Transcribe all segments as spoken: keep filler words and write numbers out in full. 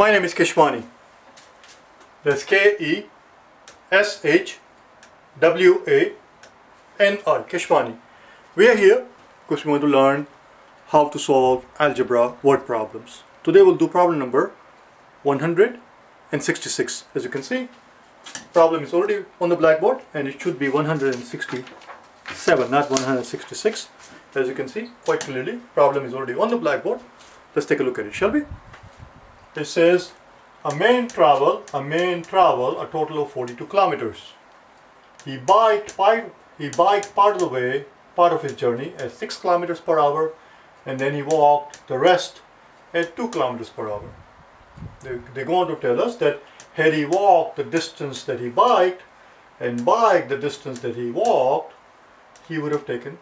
My name is Keshwani. That's K E S H W A N I, Keshwani. We are here because we want to learn how to solve algebra word problems. Today we'll do problem number one hundred sixty-six. As you can see, problem is already on the blackboard and it should be one hundred sixty-seven, not one hundred sixty-six. As you can see quite clearly, problem is already on the blackboard. Let's take a look at it, shall we? It says a man travel, a man travel a total of forty-two kilometers. He biked, he biked part of the way, part of his journey at six kilometers per hour, and then he walked the rest at two kilometers per hour. They, they go on to tell us that had he walked the distance that he biked and biked the distance that he walked, he would have taken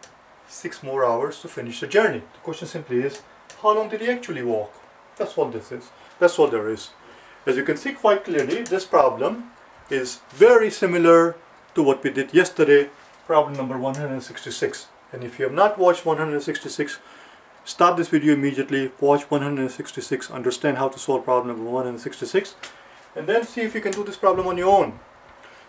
six more hours to finish the journey. The question simply is, how long did he actually walk? That's what this is. That's all there is. As you can see quite clearly, this problem is very similar to what we did yesterday, problem number one hundred sixty-six. And if you have not watched one hundred sixty-six, stop this video immediately, watch one hundred sixty-six, understand how to solve problem number one hundred sixty-six, and then see if you can do this problem on your own.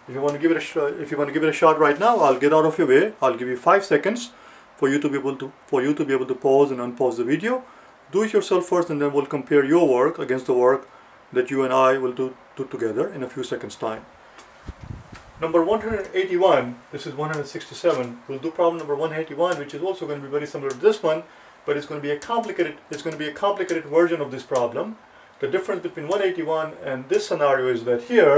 If you want to give it a sh if you want to give it a shot right now, I'll get out of your way. I'll give you five seconds for you to be able to for you to be able to pause and unpause the video. Do it yourself first, and then we'll compare your work against the work that you and I will do, do together in a few seconds time. Number one hundred eighty-one, this is one hundred sixty-seven, we'll do problem number one hundred eighty-one, which is also going to be very similar to this one, but it's going to be a complicated it's going to be a complicated version of this problem. The difference between one hundred eighty-one and this scenario is that here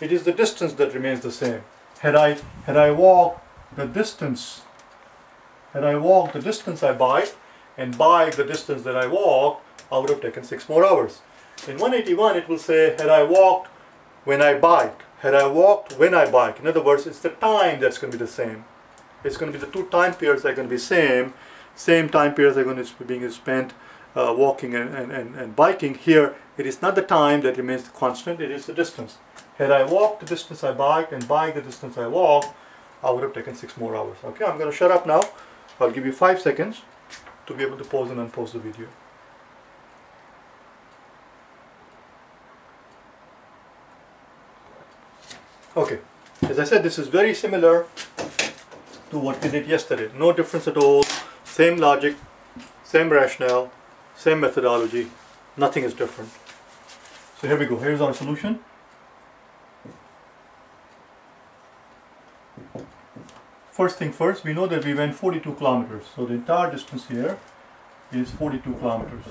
it is the distance that remains the same. Had I had I walked the distance had I walked the distance I biked and biked the distance that I walked, I would have taken six more hours. In one hundred eighty-one it will say, had I walked when I biked, had I walked when I biked. In other words, it's the time that's going to be the same. It's going to be the two time periods that are going to be same. Same time periods are going to be spent uh, walking and, and, and, and biking. Here, it is not the time that remains constant, it is the distance. Had I walked the distance I biked and biked the distance I walked, I would have taken six more hours. Okay, I'm going to shut up now. I'll give you five seconds to be able to pause and unpause the video. Okay, as I said, this is very similar to what we did yesterday. No difference at all, same logic, same rationale, same methodology, nothing is different. So here we go, here's our solution. First thing first, we know that we went forty-two kilometers, so the entire distance here is forty-two kilometers.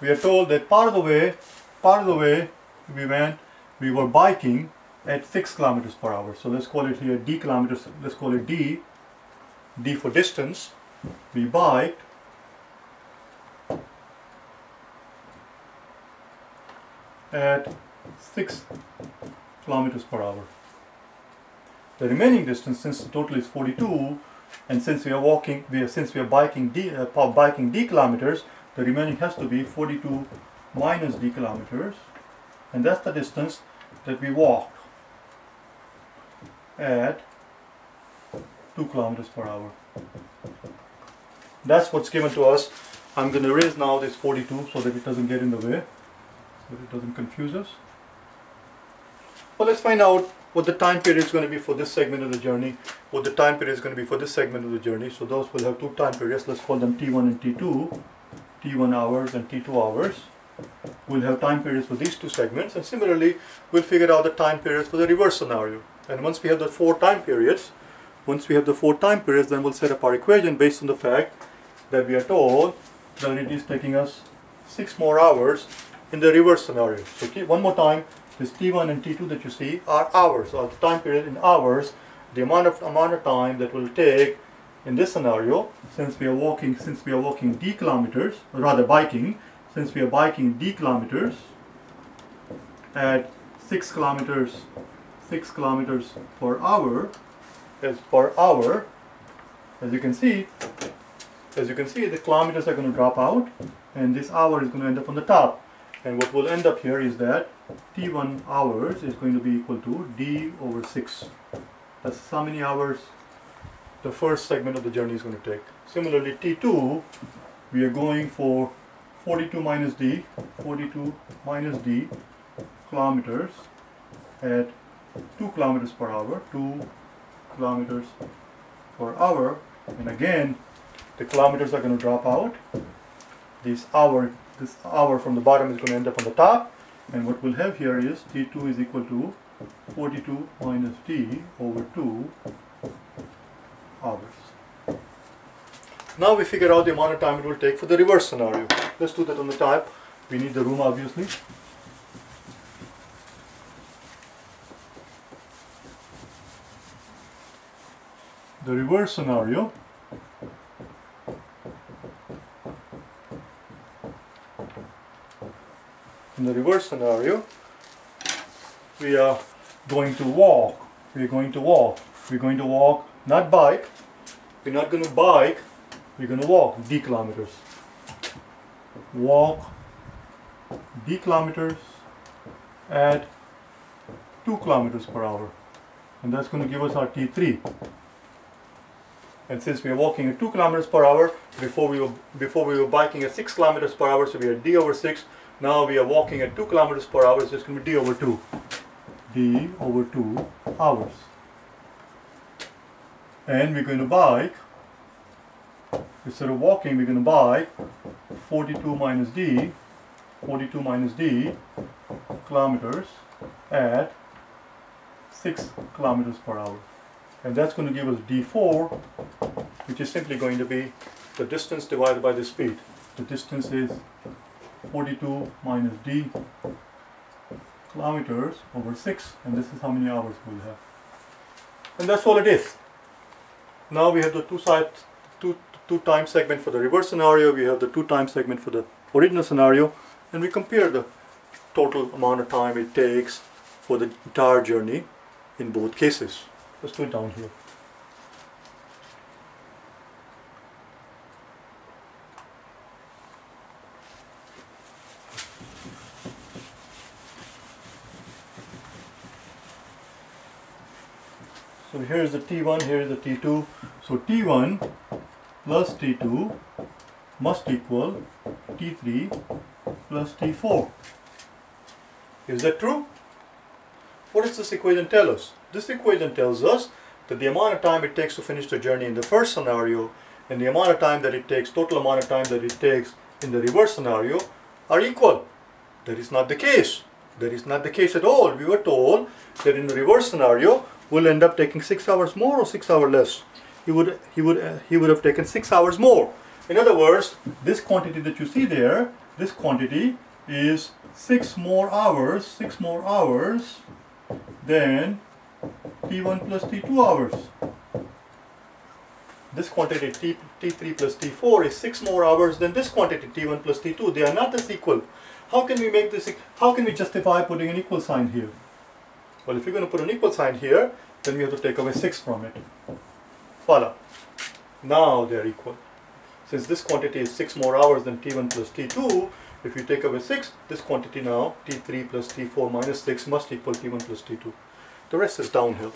We are told that part of the way, part of the way we went we were biking at six kilometers per hour, so let's call it here d kilometers, let's call it d, d for distance. We biked at six kilometers per hour. The remaining distance, since the total is forty-two, and since we are walking, we are, since we are biking d, uh, biking d kilometers, the remaining has to be forty-two minus d kilometers. And that's the distance that we walked at two kilometers per hour. That's what's given to us. I'm going to erase now this forty-two so that it doesn't get in the way, so that it doesn't confuse us. Well, let's find out what the time period is going to be for this segment of the journey, what the time period is going to be for this segment of the journey. So those will have two time periods. Let's call them T one and T two, T one hours and T two hours. We'll have time periods for these two segments, and similarly we'll figure out the time periods for the reverse scenario. And once we have the four time periods, once we have the four time periods, then we'll set up our equation based on the fact that we are told that it is taking us six more hours in the reverse scenario. So one more time, this T one and T two that you see are hours, or the time period in hours, the amount of amount of time that will take in this scenario, since we are walking, since we are walking d kilometers, or rather biking. Since we are biking d kilometers at six kilometers, six kilometers per hour, as per hour, as you can see, as you can see, the kilometers are going to drop out, and this hour is going to end up on the top. And what will end up here is that T one hours is going to be equal to d over six. That's how many hours the first segment of the journey is going to take. Similarly, T two, we are going for forty-two minus d, forty-two minus d kilometers at two kilometers per hour, two kilometers per hour. And again, the kilometers are going to drop out. This hour, this hour from the bottom is going to end up on the top. And what we'll have here is T two is equal to forty-two minus d over two hours. Now we figure out the amount of time it will take for the reverse scenario. Let's do that on the type. We need the room, obviously. The reverse scenario in the reverse scenario we are going to walk we're going to walk we're going to walk not bike. We're not going to bike, we're going to walk d kilometers walk d kilometers at two kilometers per hour, and that's going to give us our T three. And since we are walking at two kilometers per hour, before we were before we were biking at six kilometers per hour, so we are d over six. Now we are walking at two kilometers per hour, so it's going to be d over two, d over two hours. And we're going to bike. Instead of walking, we're going to bike forty-two minus d, forty-two minus d kilometers at six kilometers per hour. And that's going to give us d four, which is simply going to be the distance divided by the speed. The distance is forty-two minus d kilometers over six, and this is how many hours we'll have. And that's all it is. Now we have the two side, two, two time segment for the reverse scenario, we have the two time segment for the original scenario, and we compare the total amount of time it takes for the entire journey in both cases. Let's do it down here. So here is the T one, here is the T two. So T one plus T two must equal T three plus T four. Is that true? What does this equation tell us? This equation tells us that the amount of time it takes to finish the journey in the first scenario and the amount of time that it takes, total amount of time that it takes in the reverse scenario, are equal. That is not the case. That is not the case at all. We were told that in the reverse scenario, we'll end up taking six hours more or six hours less. He would, he would, uh, he would have taken six hours more. In other words, this quantity that you see there, this quantity is six more hours, six more hours than T one plus T two hours. This quantity T, T three plus T four is six more hours than this quantity T one plus T two. They are not as equal. How can we make this? How can we justify putting an equal sign here? Well, if you're going to put an equal sign here, then we have to take away six from it. Voila. Now they are equal. Since this quantity is six more hours than T one plus T two, if you take away six, this quantity now, T three plus T four minus six, must equal T one plus T two. The rest is downhill.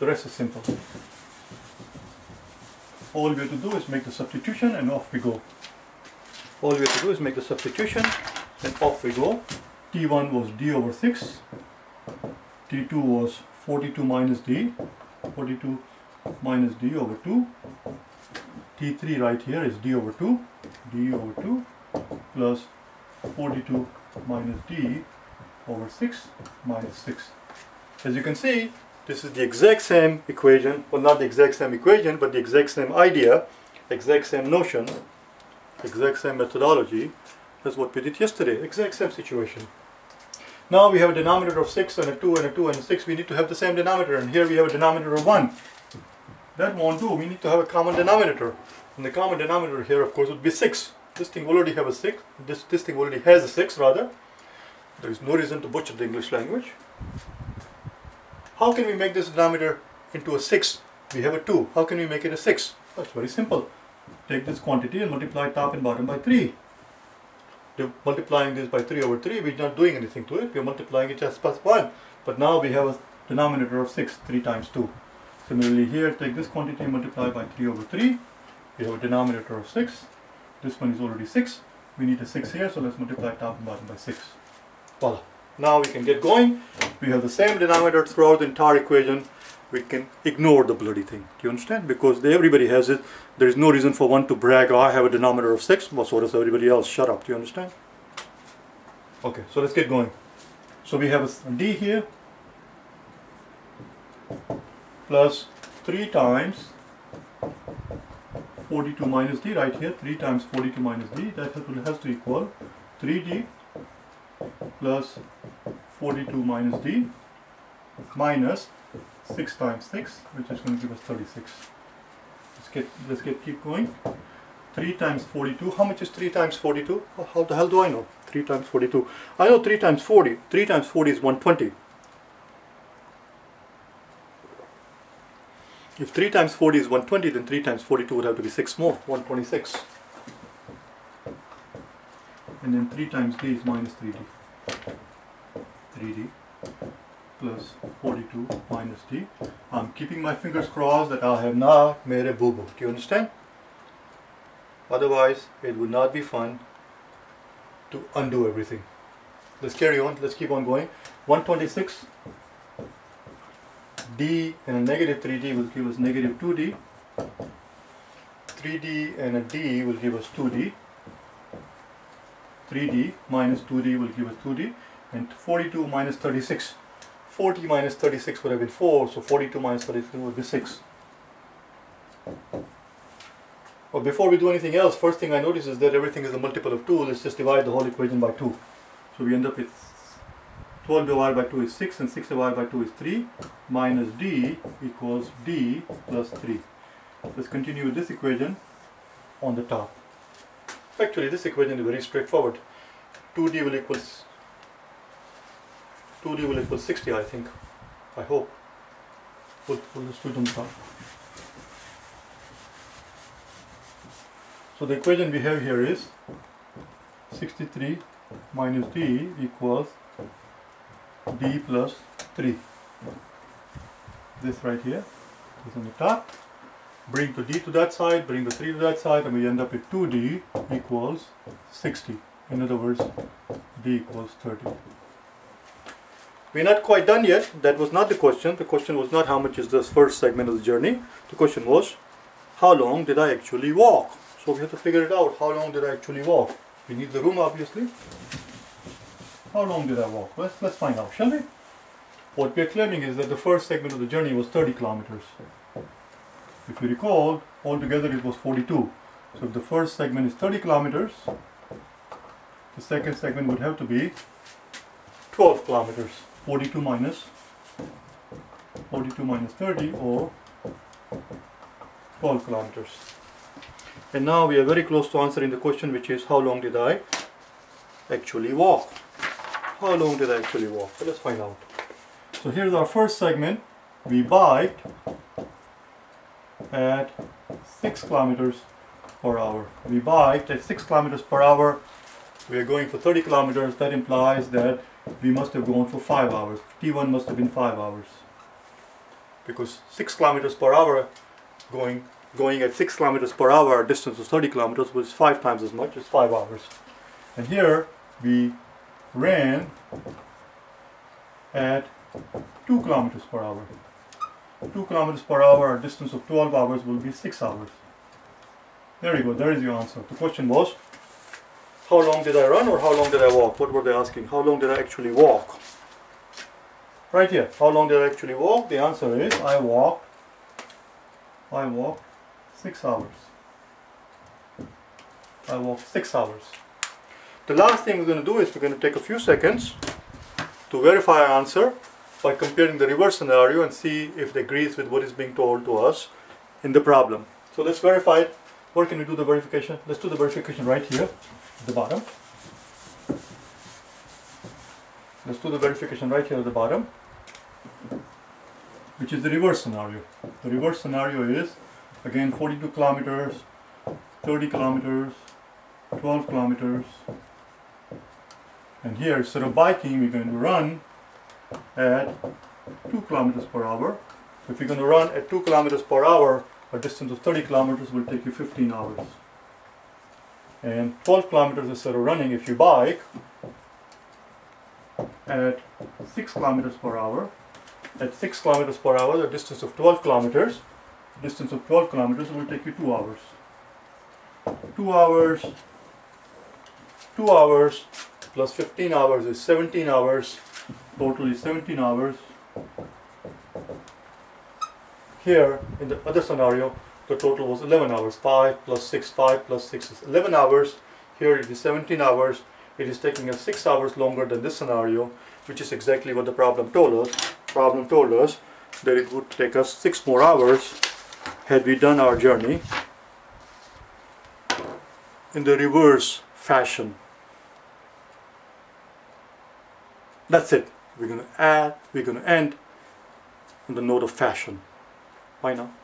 The rest is simple. All we have to do is make the substitution and off we go. All we have to do is make the substitution and off we go. T one was d over six. T two was forty-two minus d. forty-two minus d over two. T three right here is d over two. d over two. Plus forty-two minus d over six minus six. As you can see, this is the exact same equation, well, not the exact same equation, but the exact same idea, exact same notion, exact same methodology as what we did yesterday, exact same situation. Now we have a denominator of six and a two and a two and a six. We need to have the same denominator, and here we have a denominator of one. That won't do. We need to have a common denominator, and the common denominator here, of course, would be six. This thing already have a six. This this thing already has a six rather. There is no reason to butcher the English language. How can we make this denominator into a six? We have a two. How can we make it a six? That's very simple. Take this quantity and multiply top and bottom by three. We're multiplying this by three over three. We're not doing anything to it. We're multiplying it just by one. But now we have a denominator of six. three times two. Similarly here, take this quantity and multiply by three over three. We have a denominator of six. This one is already six. we need a six here, so let's multiply top and bottom by six. Voila. Now we can get going. We have the same denominator throughout the entire equation. We can ignore the bloody thing. Do you understand? Because everybody has it. There is no reason for one to brag, oh, I have a denominator of six, but so does everybody else. Shut up. Do you understand? Okay, so let's get going. So we have a d here, plus three times forty-two minus d, right here, three times forty-two minus d, that has to equal three d plus forty-two minus d minus six times six, which is going to give us thirty-six. Let's get, let's get, keep going. three times forty-two, how much is three times forty-two? Oh, how the hell do I know? three times forty-two. I know three times forty. three times forty is one hundred twenty. If three times forty is one hundred twenty, then three times forty-two would have to be six more, one hundred twenty-six. And then three times d is minus three d. three d plus forty-two minus d. I'm keeping my fingers crossed that I have not made a boo-boo. Do you understand? Otherwise, it would not be fun to undo everything. Let's carry on. Let's keep on going. one hundred twenty-six. D and a negative three d will give us negative two d. three d and a d will give us two d. three d minus two d will give us two d. And forty-two minus thirty-six. forty minus thirty-six would have been four, so forty-two minus thirty-six would be six. But before we do anything else, first thing I notice is that everything is a multiple of two. Let's just divide the whole equation by two. So we end up with twelve divided by two is six, and six divided by two is three, minus d equals d plus three. Let's continue with this equation on the top. Actually, this equation is very straightforward. two d will equal two d will equal sixty, I think. I hope. We'll, we'll just do it on the top. So the equation we have here is sixty-three minus d equals d plus three. This right here is on the top. Bring the d to that side, bring the three to that side, and we end up with two d equals sixty. In other words, d equals thirty. We're not quite done yet. That was not the question. The question was not how much is this first segment of the journey. The question was, how long did I actually walk? So we have to figure it out. How long did I actually walk? We need the room, obviously. How long did I walk? Let's, let's find out, shall we? What we are claiming is that the first segment of the journey was thirty kilometers. If you recall, altogether it was forty-two. So if the first segment is thirty kilometers, the second segment would have to be twelve kilometers. forty-two minus forty-two minus thirty, or twelve kilometers. And now we are very close to answering the question, which is how long did I actually walk? How long did I actually walk? So let's find out. So here's our first segment. We biked at six kilometers per hour. We biked at six kilometers per hour. We are going for thirty kilometers. That implies that we must have gone for five hours. T one must have been five hours. Because six kilometers per hour going Going at six kilometers per hour, our distance was thirty kilometers, which is five times as much, it's five hours. And here we ran at two kilometers per hour. two kilometers per hour, a distance of twelve hours will be six hours. There you go, there is your answer. The question was, how long did I run or how long did I walk? What were they asking? How long did I actually walk? Right here, how long did I actually walk? The answer is, I walked, I walked. Six hours. I walked six hours. The last thing we're going to do is we're going to take a few seconds to verify our answer by comparing the reverse scenario and see if it agrees with what is being told to us in the problem. So let's verify it. Where can we do the verification? Let's do the verification right here at the bottom. Let's do the verification right here at the bottom, which is the reverse scenario. The reverse scenario is, again, forty-two kilometers, thirty kilometers, twelve kilometers, and here instead of biking we're going to run at two kilometers per hour. So if you're going to run at two kilometers per hour, a distance of thirty kilometers will take you fifteen hours. and twelve kilometers instead of running if you bike at six kilometers per hour. At six kilometers per hour, the distance of twelve kilometers, distance of twelve kilometers will take you two hours. Two hours, two hours plus fifteen hours is seventeen hours. Total is seventeen hours. Here in the other scenario, the total was eleven hours. five plus six, five plus six is eleven hours. Here it is seventeen hours. It is taking us six hours longer than this scenario, which is exactly what the problem told us. Problem told us that it would take us six more hours had we done our journey in the reverse fashion. That's it. We're going to add, we're going to end on the note of fashion. Why not?